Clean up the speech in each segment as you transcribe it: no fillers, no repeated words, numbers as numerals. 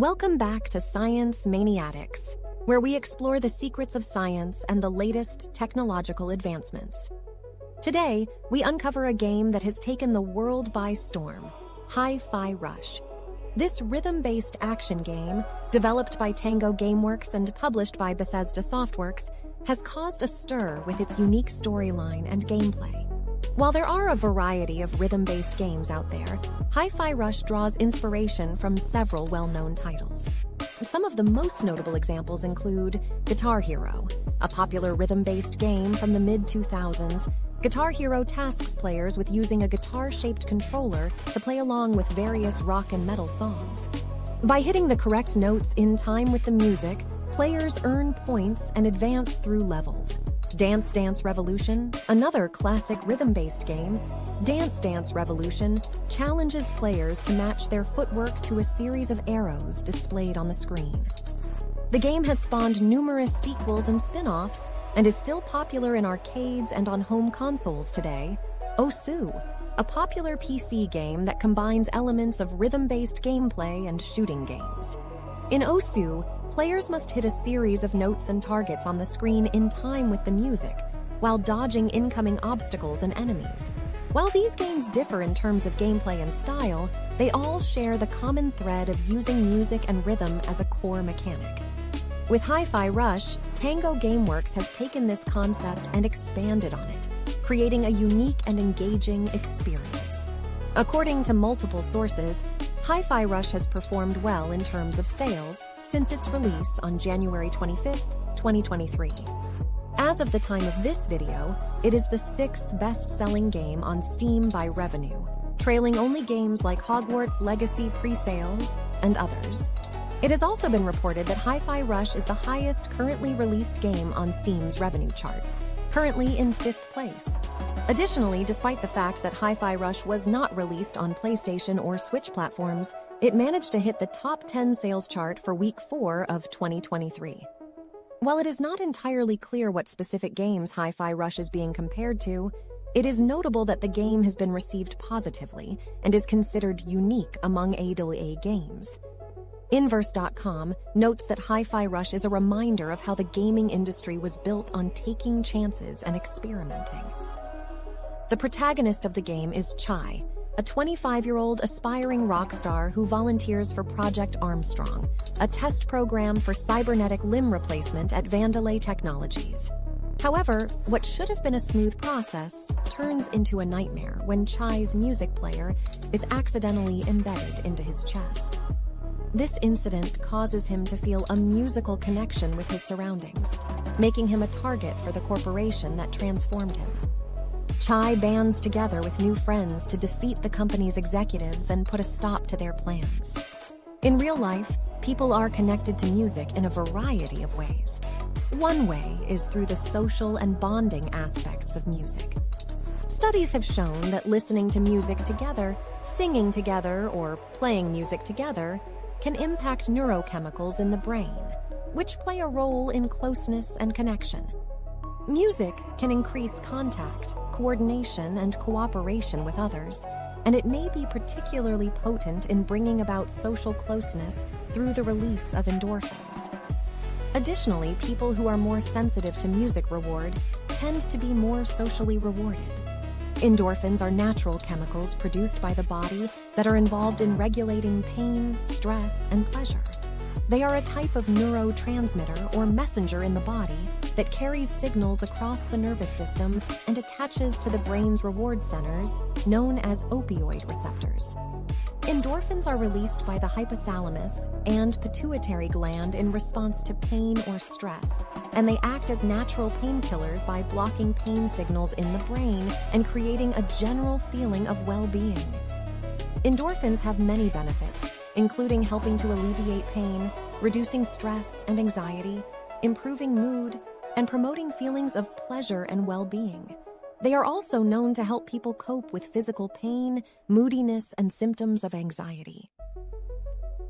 Welcome back to Science Maniatics, where we explore the secrets of science and the latest technological advancements. Today, we uncover a game that has taken the world by storm, Hi-Fi Rush. This rhythm-based action game, developed by Tango Gameworks and published by Bethesda Softworks, has caused a stir with its unique storyline and gameplay. While there are a variety of rhythm-based games out there, Hi-Fi Rush draws inspiration from several well-known titles. Some of the most notable examples include Guitar Hero, a popular rhythm-based game from the mid-2000s. Guitar Hero tasks players with using a guitar-shaped controller to play along with various rock and metal songs. By hitting the correct notes in time with the music, players earn points and advance through levels. Dance Dance Revolution, another classic rhythm-based game, Dance Dance Revolution challenges players to match their footwork to a series of arrows displayed on the screen. The game has spawned numerous sequels and spin-offs and is still popular in arcades and on home consoles today. Osu!, a popular PC game that combines elements of rhythm-based gameplay and shooting games. In Osu!, players must hit a series of notes and targets on the screen in time with the music, while dodging incoming obstacles and enemies. While these games differ in terms of gameplay and style, they all share the common thread of using music and rhythm as a core mechanic. With Hi-Fi Rush, Tango Gameworks has taken this concept and expanded on it, creating a unique and engaging experience. According to multiple sources, Hi-Fi Rush has performed well in terms of sales since its release on January 25, 2023. As of the time of this video, it is the 6th best-selling game on Steam by revenue, trailing only games like Hogwarts Legacy pre-sales and others. It has also been reported that Hi-Fi Rush is the highest currently released game on Steam's revenue charts, currently in 5th place. Additionally, despite the fact that Hi-Fi Rush was not released on PlayStation or Switch platforms, it managed to hit the top 10 sales chart for week 4 of 2023. While it is not entirely clear what specific games Hi-Fi Rush is being compared to, it is notable that the game has been received positively and is considered unique among AAA games. Inverse.com notes that Hi-Fi Rush is a reminder of how the gaming industry was built on taking chances and experimenting. The protagonist of the game is Chai, a 25-year-old aspiring rock star who volunteers for Project Armstrong, a test program for cybernetic limb replacement at Vandalay Technologies. However, what should have been a smooth process turns into a nightmare when Chai's music player is accidentally embedded into his chest. This incident causes him to feel a musical connection with his surroundings, making him a target for the corporation that transformed him. Chai bands together with new friends to defeat the company's executives and put a stop to their plans. In real life, people are connected to music in a variety of ways. One way is through the social and bonding aspects of music. Studies have shown that listening to music together, singing together, or playing music together can impact neurochemicals in the brain, which play a role in closeness and connection. Music can increase contact, coordination, and cooperation with others, and it may be particularly potent in bringing about social closeness through the release of endorphins. Additionally, people who are more sensitive to music reward tend to be more socially rewarded. Endorphins are natural chemicals produced by the body that are involved in regulating pain, stress, and pleasure. They are a type of neurotransmitter or messenger in the body that carries signals across the nervous system and attaches to the brain's reward centers, known as opioid receptors. Endorphins are released by the hypothalamus and pituitary gland in response to pain or stress, and they act as natural painkillers by blocking pain signals in the brain and creating a general feeling of well-being. Endorphins have many benefits, including helping to alleviate pain, reducing stress and anxiety, improving mood, and promoting feelings of pleasure and well-being. They are also known to help people cope with physical pain, moodiness, and symptoms of anxiety.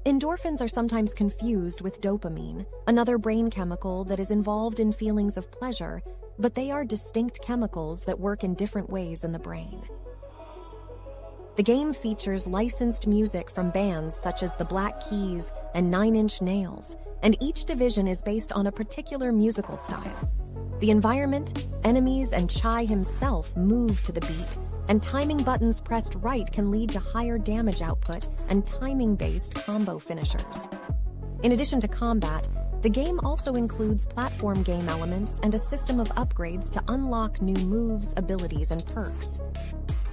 Endorphins are sometimes confused with dopamine, another brain chemical that is involved in feelings of pleasure, but they are distinct chemicals that work in different ways in the brain. The game features licensed music from bands such as The Black Keys and 9 Inch Nails, and each division is based on a particular musical style. The environment, enemies, and Chai himself move to the beat, and timing buttons pressed right can lead to higher damage output and timing-based combo finishers. In addition to combat, the game also includes platform game elements and a system of upgrades to unlock new moves, abilities, and perks.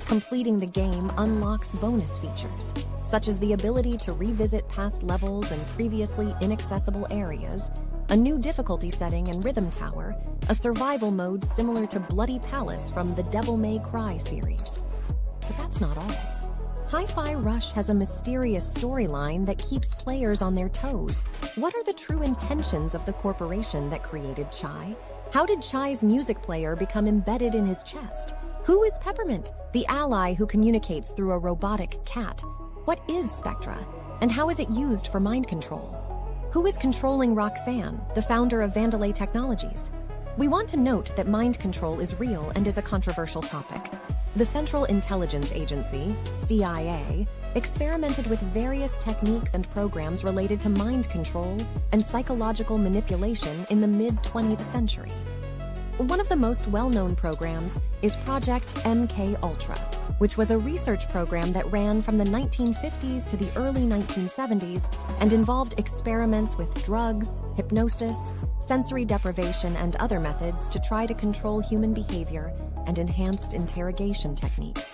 Completing the game unlocks bonus features, such as the ability to revisit past levels and previously inaccessible areas, a new difficulty setting and rhythm tower, a survival mode similar to Bloody Palace from the Devil May Cry series. But that's not all. Hi-Fi Rush has a mysterious storyline that keeps players on their toes. What are the true intentions of the corporation that created Chai? How did Chai's music player become embedded in his chest? Who is Peppermint, the ally who communicates through a robotic cat? What is Spectra, and how is it used for mind control? Who is controlling Roxanne, the founder of Vandalay Technologies? We want to note that mind control is real and is a controversial topic. The Central Intelligence Agency, CIA, experimented with various techniques and programs related to mind control and psychological manipulation in the mid-20th century. One of the most well-known programs is Project MKUltra, which was a research program that ran from the 1950s to the early 1970s and involved experiments with drugs, hypnosis, sensory deprivation, and other methods to try to control human behavior and enhanced interrogation techniques.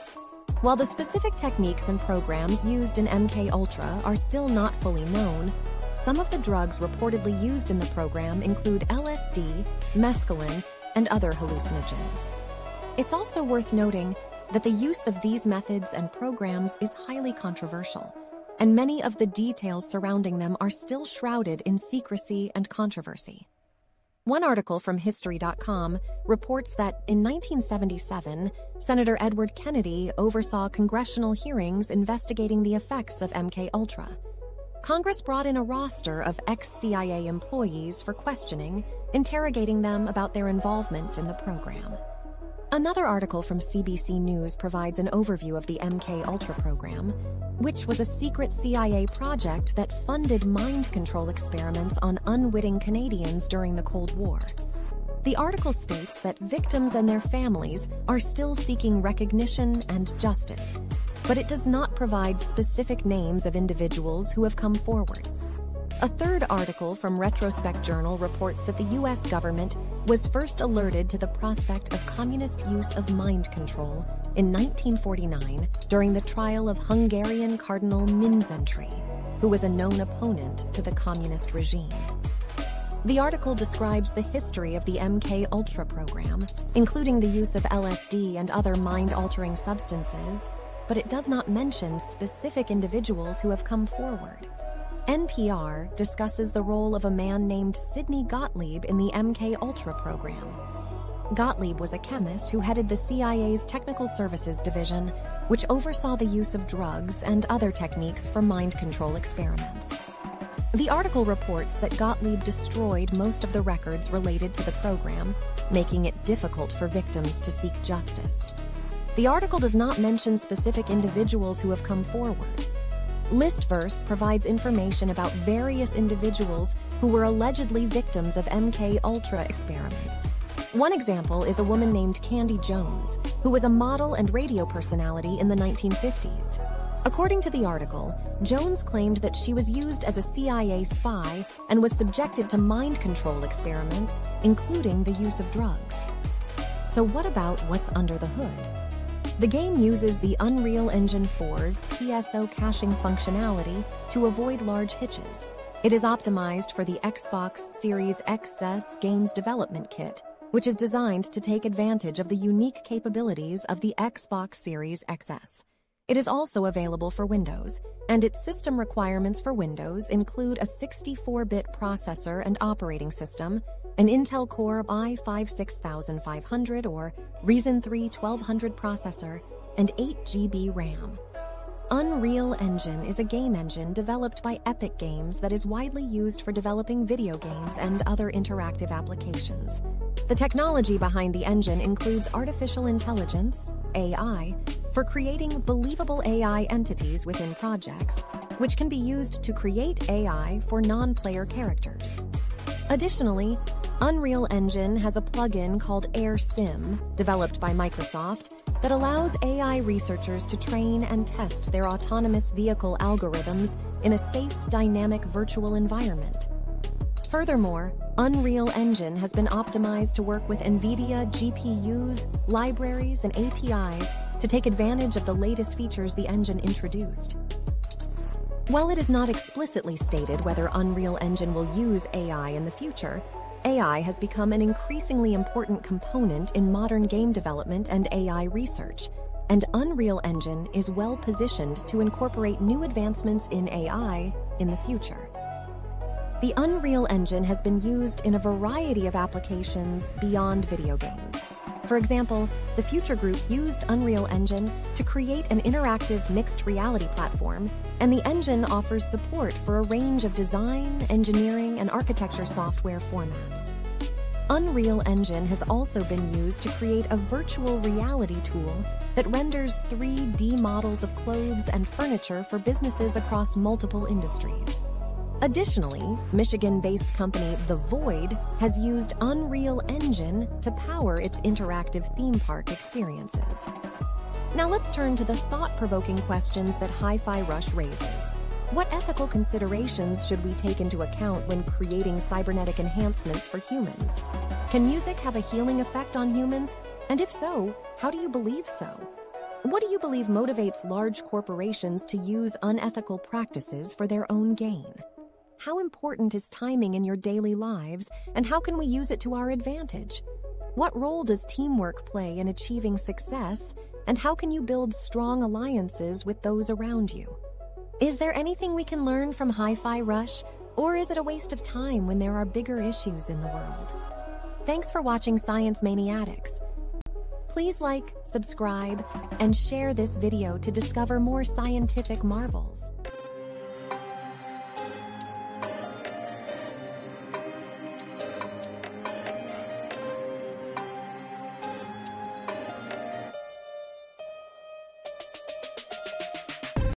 While the specific techniques and programs used in MKUltra are still not fully known, some of the drugs reportedly used in the program include LSD, mescaline, and other hallucinogens. It's also worth noting that the use of these methods and programs is highly controversial, and many of the details surrounding them are still shrouded in secrecy and controversy. One article from History.com reports that in 1977, Senator Edward Kennedy oversaw congressional hearings investigating the effects of MKUltra. Congress brought in a roster of ex-CIA employees for questioning, interrogating them about their involvement in the program. Another article from CBC News provides an overview of the MKUltra program, which was a secret CIA project that funded mind control experiments on unwitting Canadians during the Cold War. The article states that victims and their families are still seeking recognition and justice, but it does not provide specific names of individuals who have come forward. A third article from Retrospect Journal reports that the U.S. government was first alerted to the prospect of communist use of mind control in 1949 during the trial of Hungarian Cardinal Mindszenty, who was a known opponent to the communist regime. The article describes the history of the MKUltra program, including the use of LSD and other mind-altering substances, but it does not mention specific individuals who have come forward. NPR discusses the role of a man named Sidney Gottlieb in the MKUltra program. Gottlieb was a chemist who headed the CIA's Technical Services Division, which oversaw the use of drugs and other techniques for mind control experiments. The article reports that Gottlieb destroyed most of the records related to the program, making it difficult for victims to seek justice. The article does not mention specific individuals who have come forward. Listverse provides information about various individuals who were allegedly victims of MKUltra experiments. One example is a woman named Candy Jones, who was a model and radio personality in the 1950s. According to the article, Jones claimed that she was used as a CIA spy and was subjected to mind control experiments, including the use of drugs. So what about what's under the hood? The game uses the Unreal Engine 4's PSO caching functionality to avoid large hitches. It is optimized for the Xbox Series XS games development kit, which is designed to take advantage of the unique capabilities of the Xbox Series XS. It is also available for Windows, and its system requirements for Windows include a 64-bit processor and operating system, an Intel Core i5-6500 or Ryzen 3 1200 processor, and 8 GB RAM. Unreal Engine is a game engine developed by Epic Games that is widely used for developing video games and other interactive applications. The technology behind the engine includes artificial intelligence, AI, for creating believable AI entities within projects, which can be used to create AI for non-player characters. Additionally, Unreal Engine has a plugin called Air Sim, developed by Microsoft, that allows AI researchers to train and test their autonomous vehicle algorithms in a safe, dynamic virtual environment. Furthermore, Unreal Engine has been optimized to work with NVIDIA GPUs, libraries, and APIs to take advantage of the latest features the engine introduced. While it is not explicitly stated whether Unreal Engine will use AI in the future, AI has become an increasingly important component in modern game development and AI research, and Unreal Engine is well positioned to incorporate new advancements in AI in the future. The Unreal Engine has been used in a variety of applications beyond video games. For example, the Future Group used Unreal Engine to create an interactive mixed reality platform, and the engine offers support for a range of design, engineering, and architecture software formats. Unreal Engine has also been used to create a virtual reality tool that renders 3D models of clothes and furniture for businesses across multiple industries. Additionally, Michigan-based company The Void has used Unreal Engine to power its interactive theme park experiences. Now let's turn to the thought-provoking questions that Hi-Fi Rush raises. What ethical considerations should we take into account when creating cybernetic enhancements for humans? Can music have a healing effect on humans? And if so, how do you believe so? What do you believe motivates large corporations to use unethical practices for their own gain? How important is timing in your daily lives, and how can we use it to our advantage? What role does teamwork play in achieving success, and how can you build strong alliances with those around you? Is there anything we can learn from Hi-Fi Rush, or is it a waste of time when there are bigger issues in the world? Thanks for watching Science Maniatics. Please like, subscribe, and share this video to discover more scientific marvels.